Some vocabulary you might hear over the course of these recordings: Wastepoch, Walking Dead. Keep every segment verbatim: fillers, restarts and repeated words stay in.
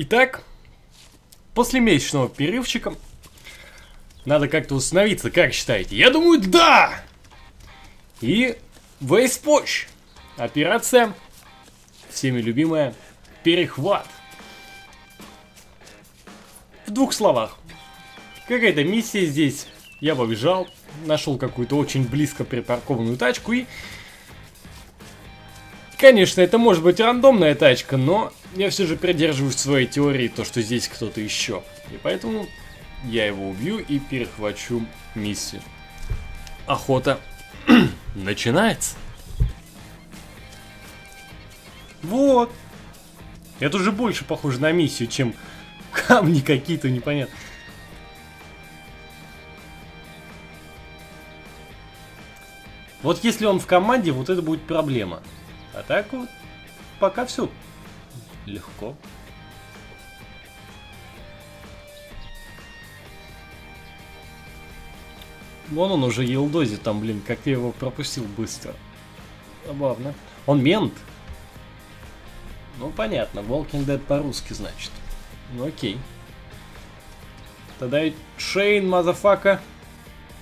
Итак, после месячного перерывчика надо как-то установиться, как считаете? Я думаю, да! И Wastepoch. Операция, всеми любимая, перехват. В двух словах. Какая-то миссия здесь. Я побежал, нашел какую-то очень близко припаркованную тачку и... Конечно, это может быть рандомная тачка, но я все же придерживаюсь своей теории, то, что здесь кто-то еще. И поэтому я его убью и перехвачу миссию. Охота начинается. Вот. Это уже больше похоже на миссию, чем камни какие-то непонятные. Вот если он в команде, вот это будет проблема. А так вот, пока все легко. Вон он уже елдозит там, блин, как я его пропустил быстро. Забавно. Он мент. Ну, понятно, Walking Dead по-русски, значит. Ну, окей. Тогда и Шейн, мазафака.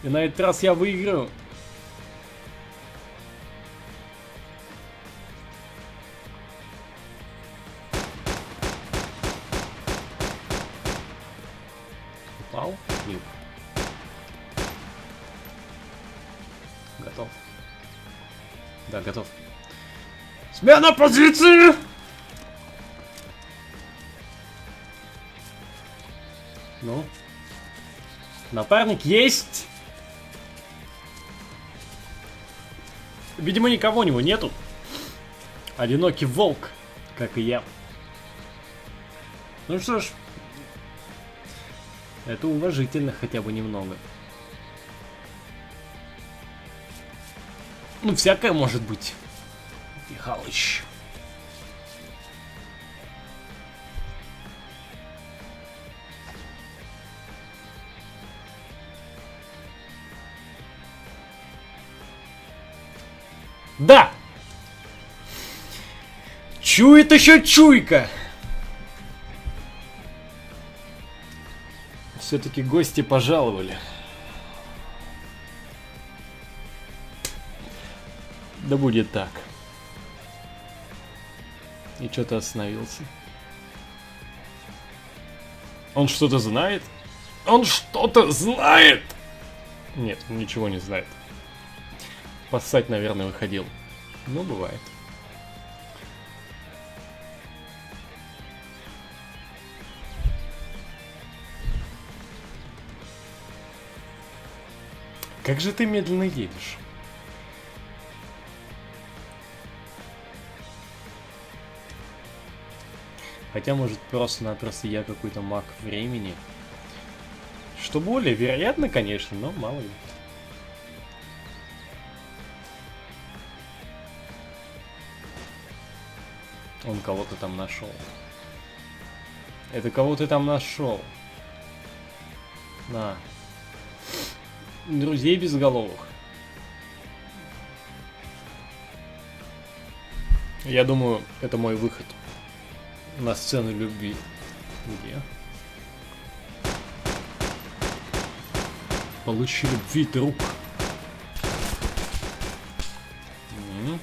И на этот раз я выиграю. Готов. Да, готов. Смена позиции! Ну. Напарник есть! Видимо, никого у него нету. Одинокий волк, как и я. Ну что ж. Это уважительно хотя бы немного. Ну, всякое может быть. Михалыч. Да! Чует еще чуйка! Все-таки гости пожаловали. Да будет так. И что-то остановился. Он что-то знает? Он что-то знает! Нет, он ничего не знает. Поссать, наверное, выходил. Ну, бывает. Как же ты медленно едешь? Хотя, может, просто-напросто я какой-то маг времени. Что более вероятно, конечно, но мало ли. Он кого-то там нашел. Это кого ты там нашел? На. Друзей безголовых. Я думаю, это мой выход. На сцену любви. Где? Получи любви, друг. М-м-м.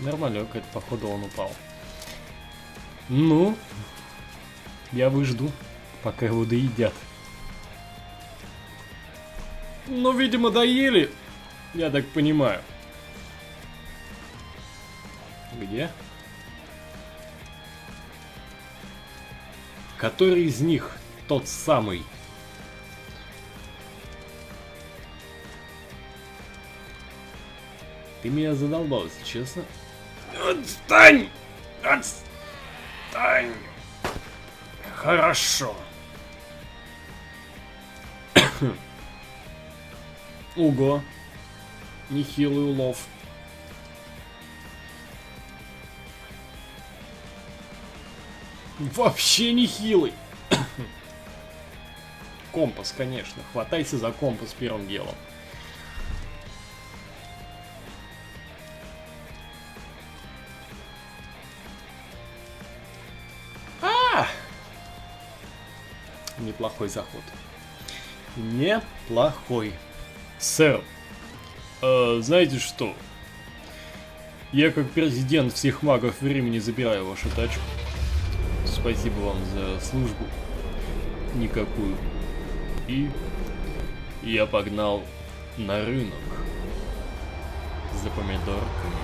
Нормалек, это походу он упал. Ну, я выжду, пока его доедят. Ну, видимо, доели. Я так понимаю. Где? Который из них тот самый? Ты меня задолбал, если честно. Отстань! Отстань! Хорошо. Ого. Нехилый улов. Вообще нехилый. Компас, конечно. Хватайся за компас первым делом. неплохой заход. Неплохой. Сэр, э, знаете что? Я как президент всех магов времени забираю вашу тачку. Спасибо вам за службу. Никакую. И я погнал на рынок. За помидорками.